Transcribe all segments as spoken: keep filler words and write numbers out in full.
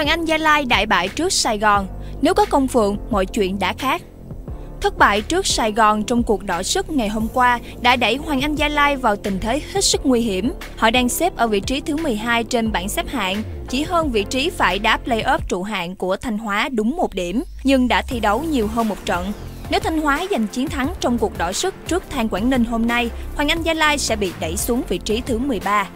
Hoàng Anh Gia Lai đại bại trước Sài Gòn, nếu có Công Phượng, mọi chuyện đã khác. Thất bại trước Sài Gòn trong cuộc đọ sức ngày hôm qua đã đẩy Hoàng Anh Gia Lai vào tình thế hết sức nguy hiểm. Họ đang xếp ở vị trí thứ mười hai trên bảng xếp hạng, chỉ hơn vị trí phải đá play-off trụ hạng của Thanh Hóa đúng một điểm, nhưng đã thi đấu nhiều hơn một trận. Nếu Thanh Hóa giành chiến thắng trong cuộc đọ sức trước Thanh Quảng Ninh hôm nay, Hoàng Anh Gia Lai sẽ bị đẩy xuống vị trí thứ mười ba.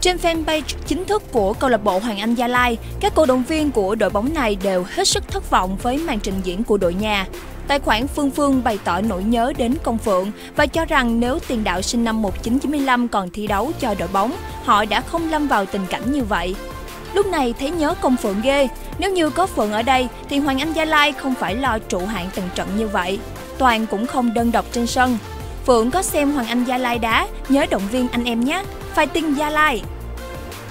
Trên fanpage chính thức của câu lạc bộ Hoàng Anh Gia Lai, các cổ động viên của đội bóng này đều hết sức thất vọng với màn trình diễn của đội nhà. Tài khoản Phương Phương bày tỏ nỗi nhớ đến Công Phượng và cho rằng nếu tiền đạo sinh năm một nghìn chín trăm chín mươi lăm còn thi đấu cho đội bóng, họ đã không lâm vào tình cảnh như vậy. Lúc này thấy nhớ Công Phượng ghê, nếu như có Phượng ở đây thì Hoàng Anh Gia Lai không phải lo trụ hạng từng trận như vậy. Toàn cũng không đơn độc trên sân. Phượng có xem Hoàng Anh Gia Lai đá, nhớ động viên anh em nhé, fighting Gia Lai.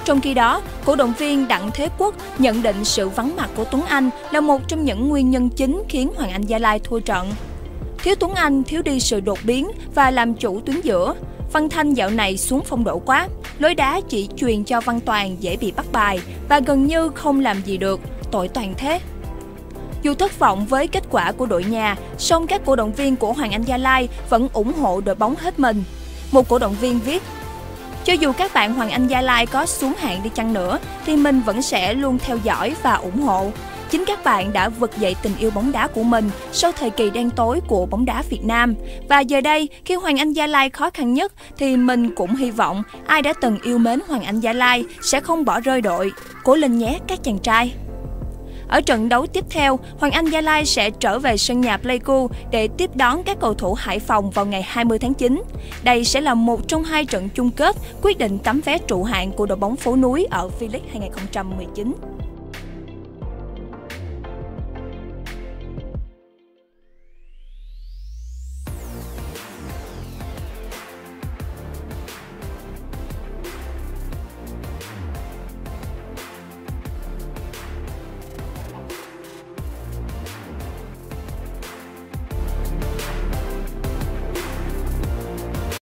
Trong khi đó, cổ động viên Đặng Thế Quốc nhận định sự vắng mặt của Tuấn Anh là một trong những nguyên nhân chính khiến Hoàng Anh Gia Lai thua trận. Thiếu Tuấn Anh thiếu đi sự đột biến và làm chủ tuyến giữa. Văn Thanh dạo này xuống phong độ quá, lối đá chỉ truyền cho Văn Toàn dễ bị bắt bài và gần như không làm gì được, tội Toàn thế. Dù thất vọng với kết quả của đội nhà, song các cổ động viên của Hoàng Anh Gia Lai vẫn ủng hộ đội bóng hết mình. Một cổ động viên viết: cho dù các bạn Hoàng Anh Gia Lai có xuống hạng đi chăng nữa thì mình vẫn sẽ luôn theo dõi và ủng hộ. Chính các bạn đã vực dậy tình yêu bóng đá của mình sau thời kỳ đen tối của bóng đá Việt Nam. Và giờ đây, khi Hoàng Anh Gia Lai khó khăn nhất thì mình cũng hy vọng ai đã từng yêu mến Hoàng Anh Gia Lai sẽ không bỏ rơi đội. Cố lên nhé các chàng trai! Ở trận đấu tiếp theo, Hoàng Anh Gia Lai sẽ trở về sân nhà Pleiku để tiếp đón các cầu thủ Hải Phòng vào ngày hai mươi tháng chín. Đây sẽ là một trong hai trận chung kết quyết định tấm vé trụ hạng của đội bóng phố núi ở V-League hai nghìn không trăm mười chín.